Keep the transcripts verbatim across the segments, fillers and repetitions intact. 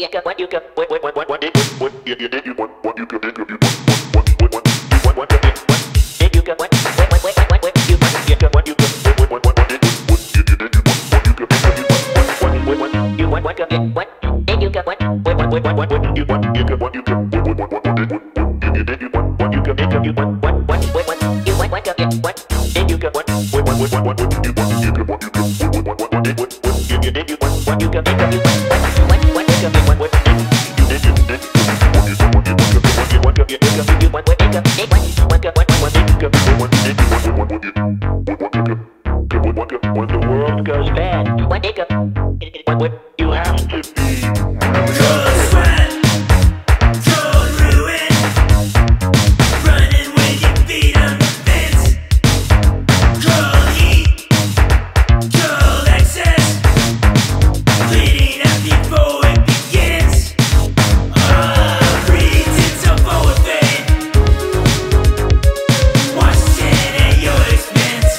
What you can, what what what what what did you what you did you what what you can did you what what what what what what did you what what what what what what you can what you can what what what what did you what you did you what you can what what what you what what can what did you can what what what what what did you what you can what you can what what what did you what you did you what you can did you what what what what you what what can what did you can what what what what what did you what you can what you can what what what did you you did you what what you can when the world goes bad, what you have to be just run, don't ruin, running with your feet on the fence, cold heat, cold excess, cleaning up before it begins, all reasons are forward fed, washing at your expense.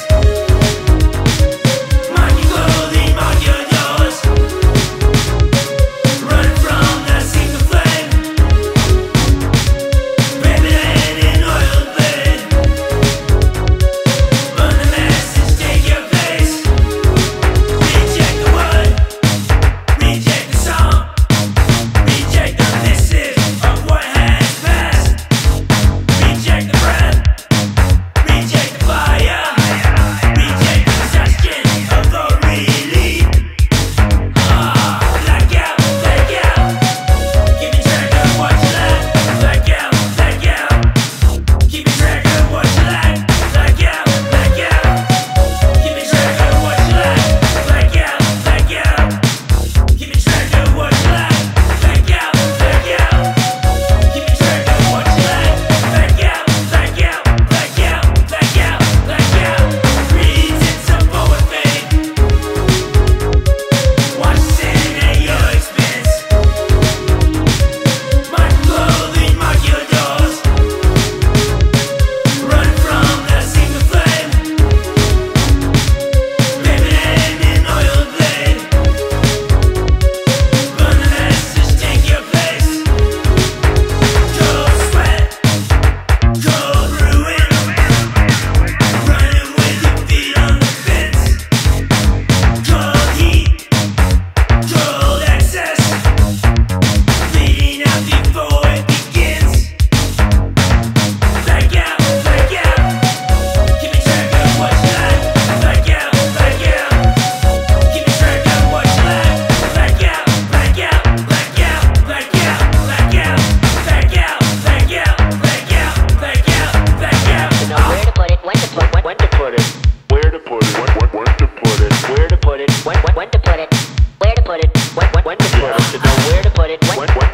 Where to put it, when, when, when to put it, where to put it, when, when, when to put it, to know where to put it, when, when.